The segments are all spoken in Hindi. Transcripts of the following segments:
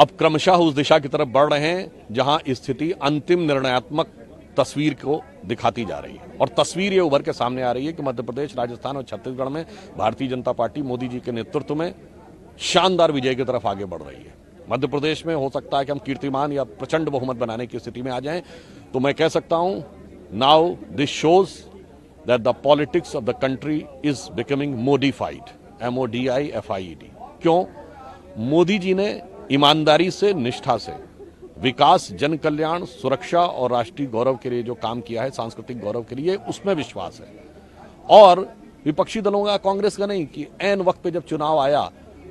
अब क्रमशः उस दिशा की तरफ बढ़ रहे हैं जहां स्थिति अंतिम निर्णयात्मक तस्वीर को दिखाती जा रही है और तस्वीर ये उभर के सामने आ रही है कि मध्य प्रदेश, राजस्थान और छत्तीसगढ़ में भारतीय जनता पार्टी मोदी जी के नेतृत्व में शानदार विजय की तरफ आगे बढ़ रही है। मध्य प्रदेश में हो सकता है कि हम कीर्तिमान या प्रचंड बहुमत बनाने की स्थिति में आ जाएं, तो मैं कह सकता हूं now this shows that the politics of the country is becoming modified, MODIFIED। क्यों? मोदी जी ने ईमानदारी से, निष्ठा से विकास, जन कल्याण, सुरक्षा और राष्ट्रीय गौरव के लिए जो काम किया है, सांस्कृतिक गौरव के लिए, उसमें विश्वास है। और विपक्षी दलों का, कांग्रेस का नहीं कि ऐन वक्त पे जब चुनाव आया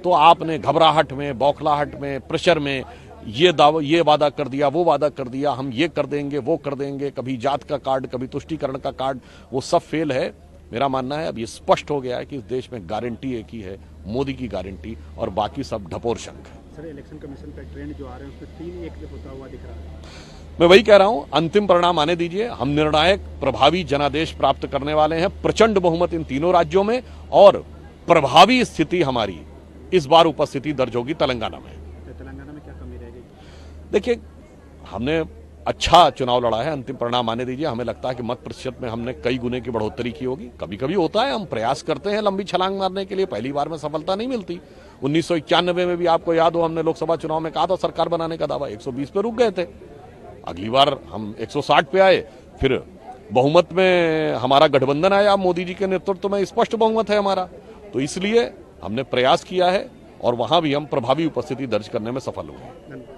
तो आपने घबराहट में, बौखलाहट में, प्रेशर में ये वादा कर दिया, वो वादा कर दिया, हम ये कर देंगे, वो कर देंगे, कभी जात का कार्ड, कभी तुष्टिकरण का कार्ड, वो सब फेल है। मेरा मानना है अब ये स्पष्ट हो गया है कि इस देश में गारंटी एक ही है, मोदी की गारंटी, और बाकी सब ढपोर शंख है। सर, इलेक्शन कमीशन का ट्रेंड जो आ रहे हैं उसमें 3-1 से होता हुआ दिख रहा है। मैं वही कह रहा हूं, अंतिम परिणाम आने दीजिए। हम निर्णायक, प्रभावी जनादेश प्राप्त करने वाले हैं, प्रचंड बहुमत इन तीनों राज्यों में, और प्रभावी स्थिति हमारी इस बार उपस्थिति दर्ज होगी तेलंगाना में। तेलंगाना में क्या कमी रह गई? देखिए, हमने अच्छा चुनाव लड़ा है, अंतिम परिणाम आने दीजिए। हमें लगता है कि मत प्रतिशत में हमने कई गुने की बढ़ोतरी की होगी। कभी कभी होता है, हम प्रयास करते हैं लंबी छलांग मारने के लिए, पहली बार में सफलता नहीं मिलती। 1991 में भी आपको याद हो, हमने लोकसभा चुनाव में कहा था सरकार बनाने का दावा, 120 पे रुक गए थे। अगली बार हम 160 पे आए, फिर बहुमत में हमारा गठबंधन आया, मोदी जी के नेतृत्व में स्पष्ट बहुमत है हमारा। तो इसलिए हमने प्रयास किया है और वहां भी हम प्रभावी उपस्थिति दर्ज करने में सफल हुए।